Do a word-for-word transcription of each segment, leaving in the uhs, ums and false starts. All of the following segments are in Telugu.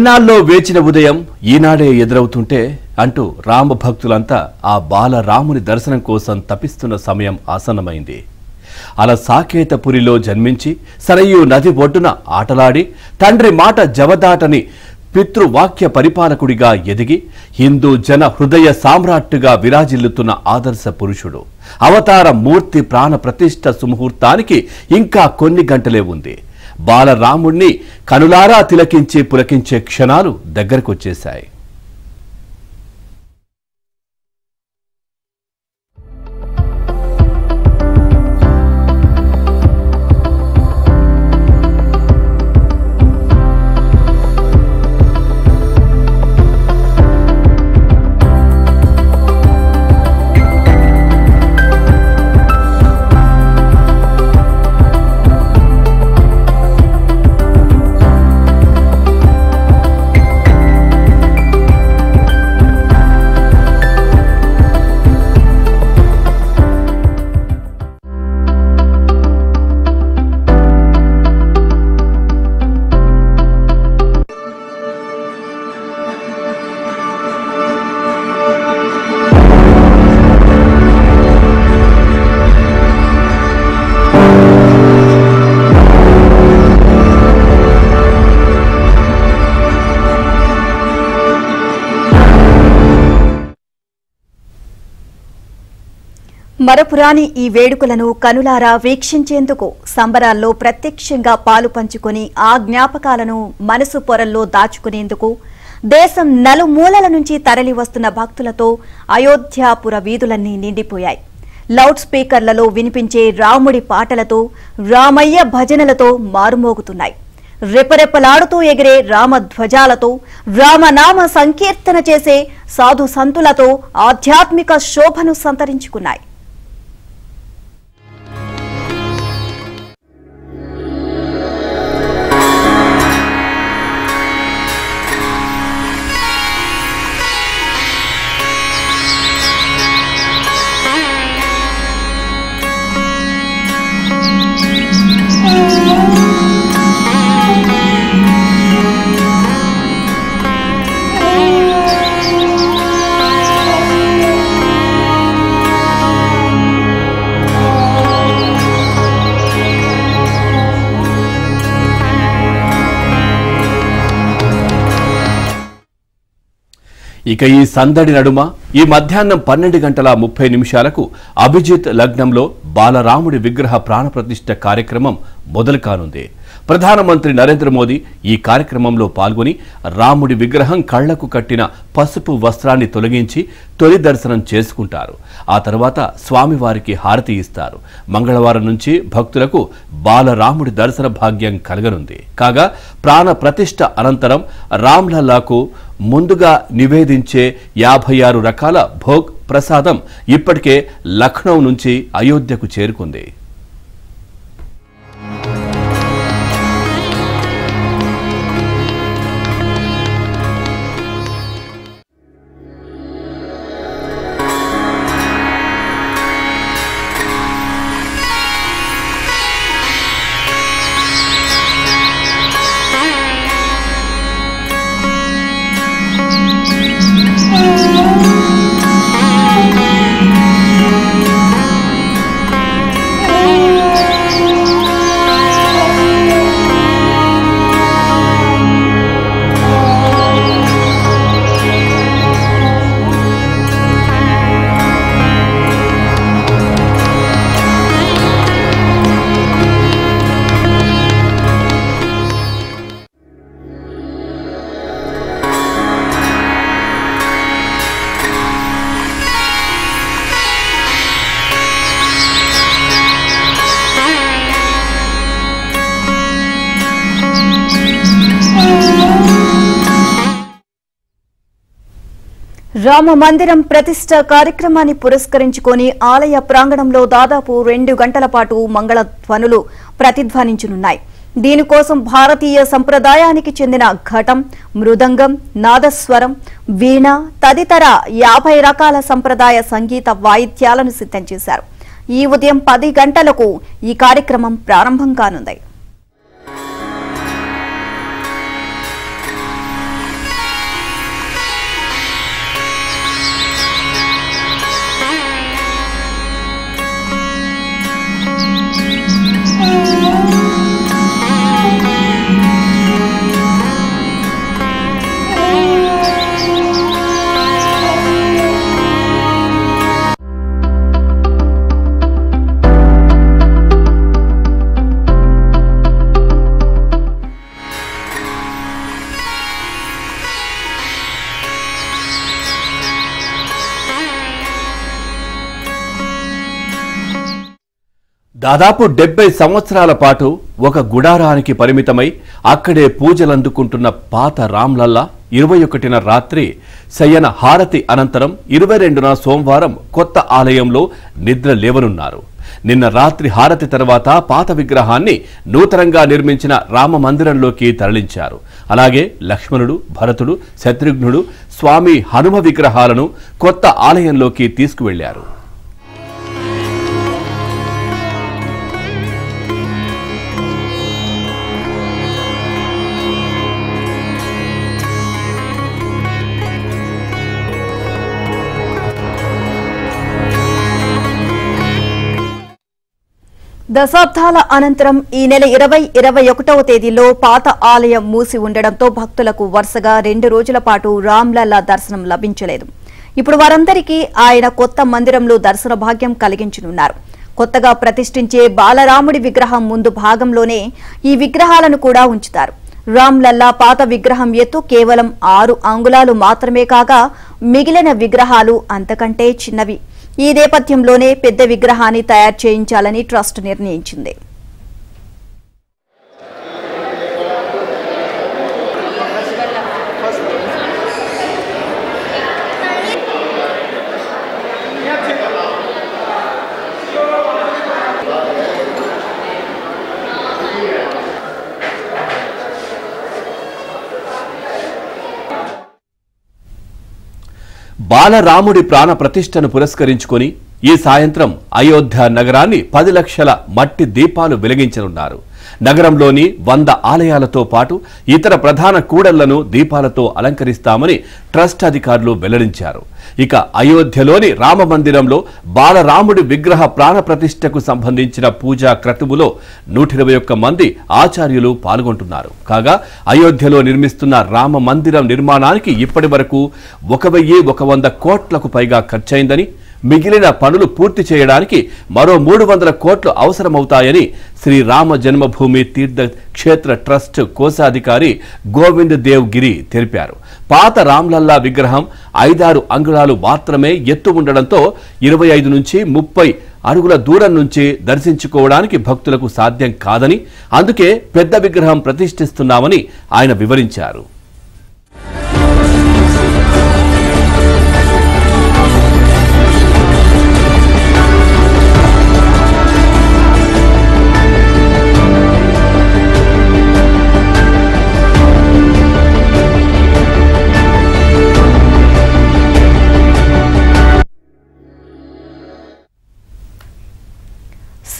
ఎన్నాళ్ళో వేచిన ఉదయం ఈనాడే ఎదురవుతుంటే అంటూ రామ భక్తులంతా ఆ బాల రాముని దర్శనం కోసం తపిస్తున్న సమయం ఆసన్నమైంది. అలా సాకేతపురిలో జన్మించి సరయూ నది ఒడ్డున ఆటలాడి తండ్రి మాట జవదాటని పితృవాక్య పరిపాలకుడిగా ఎదిగి హిందూ జన హృదయ సామ్రాట్టుగా విరాజిల్లుతున్న ఆదర్శ పురుషుడు. అవతార మూర్తి ప్రాణ ప్రతిష్ఠ సుముహూర్తానికి ఇంకా కొన్ని గంటలే ఉంది. బాలరాముణ్ణి కనులారా తిలకించి పులకించే క్షణాలు దగ్గరకొచ్చేశాయి. మరపురాని ఈ వేడుకలను కనులారా వీక్షించేందుకు సంబరాల్లో ప్రత్యక్షంగా పాలు పంచుకొని ఆ జ్ఞాపకాలను మనసు పొరల్లో దాచుకునేందుకు దేశం నలుమూలల నుంచి తరలివస్తున్న భక్తులతో అయోధ్యాపుర వీధులన్నీ నిండిపోయాయి. లౌడ్ స్పీకర్లలో వినిపించే రాముడి పాటలతో, రామయ్య భజనలతో మారుమోగుతున్నాయి. రెపరెపలాడుతూ ఎగిరే రామధ్వజాలతో, రామనామ సంకీర్తన చేసే సాధు సంతులతో ఆధ్యాత్మిక శోభను సంతరించుకున్నాయి. ఇక ఈ సందడి నడుమ ఈ మధ్యాహ్నం పన్నెండు గంటల ముప్పై నిమిషాలకు అభిజిత్ లగ్నంలో బాలరాముడి విగ్రహ ప్రాణప్రతిష్ఠ కార్యక్రమం మొదలు కానుంది. ప్రధానమంత్రి నరేంద్ర మోదీ ఈ కార్యక్రమంలో పాల్గొని రాముడి విగ్రహం కళ్లకు కట్టిన పసుపు వస్త్రాన్ని తొలగించి తొలి దర్శనం చేసుకుంటారు. ఆ తర్వాత స్వామివారికి హారతి ఇస్తారు. మంగళవారం నుంచి భక్తులకు బాలరాముడి దర్శన భాగ్యం కలగనుంది. కాగా ప్రాణ ప్రతిష్ఠ అనంతరం రామ్ లల్లాకు ముందుగా నివేదించే యాభై ఆరు రకాల భోగ్ ప్రసాదం ఇప్పటికే లక్నో నుంచి అయోధ్యకు చేరుకుంది. రామ మందిరం ప్రతిష్ట కార్యక్రమాన్ని పురస్కరించుకొని ఆలయ ప్రాంగణంలో దాదాపు రెండు గంటల పాటు మంగళ ధ్వనులు ప్రతిధ్వనించనున్నాయి. దీనికోసం భారతీయ సంప్రదాయానికి చెందిన ఘటం, మృదంగం, నాదస్వరం, వీణ తదితర యాభై రకాల సంప్రదాయ సంగీత వాయిద్యాలను సిద్ధం చేశారు. ఈ ఉదయం పది గంటలకు ఈ కార్యక్రమం ప్రారంభం కానుంది. దాదాపు డెబ్బై సంవత్సరాల పాటు ఒక గుడారానికి పరిమితమై అక్కడే పూజలందుకుంటున్న పాత రామ్ లల్లా ఇరవై ఒకటిన రాత్రి శయన హారతి అనంతరం ఇరవై రెండున సోమవారం కొత్త ఆలయంలో నిద్ర లేవనున్నారు. నిన్న రాత్రి హారతి తర్వాత పాత విగ్రహాన్ని నూతనంగా నిర్మించిన రామ మందిరంలోకి తరలించారు. అలాగే లక్ష్మణుడు, భరతుడు, శత్రుఘ్నుడు, స్వామి హనుమ విగ్రహాలను కొత్త ఆలయంలోకి తీసుకువెళ్లారు. దశాబ్దాల అనంతరం ఈ నెల ఇరవై ఇరవై ఒకటవ తేదీలో పాత ఆలయం మూసి ఉండడంతో భక్తులకు వరుసగా రెండు రోజుల పాటు రామ్ లల్లా దర్శనం లభించలేదు. ఇప్పుడు వారందరికీ ఆయన కొత్త మందిరంలో దర్శన భాగ్యం కలిగించనున్నారు. కొత్తగా ప్రతిష్ఠించే బాలరాముడి విగ్రహం ముందు భాగంలోనే ఈ విగ్రహాలను కూడా ఉంచుతారు. రామ్ లల్లా పాత విగ్రహం ఎత్తు కేవలం ఆరు అంగుళాలు మాత్రమే కాగా మిగిలిన విగ్రహాలు అంతకంటే చిన్నవి. ఈ నేపథ్యంలోనే పెద్ద విగ్రహాన్ని తయారు చేయించాలని ట్రస్ట్ నిర్ణయించింది. బాలరాముడి ప్రాణ ప్రతిష్టను పురస్కరించుకుని ఈ సాయంత్రం అయోధ్య నగరాన్ని పది లక్షల మట్టి దీపాలు వెలిగించనున్నారు. నగరంలోని వంద ఆలయాలతో పాటు ఇతర ప్రధాన కూడళ్లను దీపాలతో అలంకరిస్తామని ట్రస్ట్ అధికారులు వెల్లడించారు. ఇక అయోధ్యలోని రామ మందిరంలో బాలరాముడి విగ్రహ ప్రాణ ప్రతిష్టకు సంబంధించిన పూజా క్రతువులో నూట ఇరవై ఒక్క మంది ఆచార్యులు పాల్గొంటున్నారు. కాగా అయోధ్యలో నిర్మిస్తున్న రామ మందిరం నిర్మాణానికి ఇప్పటి వరకు ఒక వెయ్యి ఒక వంద కోట్లకు పైగా ఖర్చయిందని, మిగిలిన పనులు పూర్తి చేయడానికి మరో మూడు వందల కోట్లు అవసరమవుతాయని శ్రీ రామ జన్మభూమి తీర్థ క్షేత్ర ట్రస్ట్ కోశాధికారి గోవింద్ గిరి తెలిపారు. పాత రామ్ లల్లా విగ్రహం ఐదారు అంగుళాలు మాత్రమే ఎత్తు ఉండడంతో ఇరవై ఐదు నుంచి ముప్పై అడుగుల దూరం నుంచి దర్శించుకోవడానికి భక్తులకు సాధ్యం కాదని, అందుకే పెద్ద విగ్రహం ప్రతిష్ఠిస్తున్నామని ఆయన వివరించారు.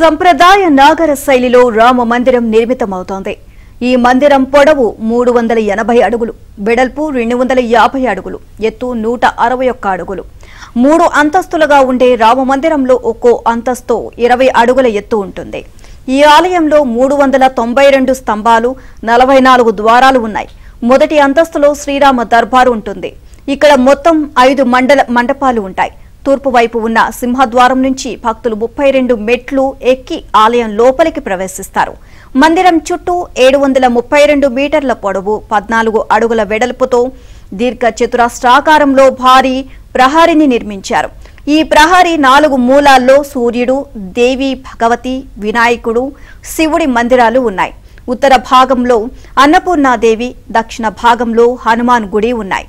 సంప్రదాయ నాగర శైలిలో రామ మందిరం నిర్మితమవుతోంది. ఈ మందిరం పొడవు మూడు వందల ఎనభై అడుగులు, వెడల్పు రెండు వందల యాభై అడుగులు, ఎత్తు నూట అరవై ఒక్క అడుగులు. మూడు అంతస్తులుగా ఉండే రామ మందిరంలో ఒక్కో అంతస్తు ఇరవై అడుగుల ఎత్తు ఉంటుంది. ఈ ఆలయంలో మూడు వందల తొంభై రెండు స్తంభాలు, నలభై నాలుగు ద్వారాలు ఉన్నాయి. మొదటి అంతస్తులో శ్రీరామ దర్బారు ఉంటుంది. ఇక్కడ మొత్తం ఐదు మండల మండపాలు ఉంటాయి. తూర్పు వైపు ఉన్న సింహద్వారం నుంచి భక్తులు ముప్పై రెండు మెట్లు ఎక్కి ఆలయం లోపలికి ప్రవేశిస్తారు. మందిరం చుట్టూ ఏడు వందల ముప్పై రెండు మీటర్ల పొడవు, పద్నాలుగు అడుగుల వెడల్పుతో దీర్ఘ చతురస్రాకారంలో భారీ ప్రహారీని నిర్మించారు. ఈ ప్రహారీ నాలుగు మూలాల్లో సూర్యుడు, దేవి భగవతి, వినాయకుడు, శివుడి మందిరాలు ఉన్నాయి. ఉత్తర భాగంలో అన్నపూర్ణాదేవి, దక్షిణ భాగంలో హనుమాన్ గుడి ఉన్నాయి.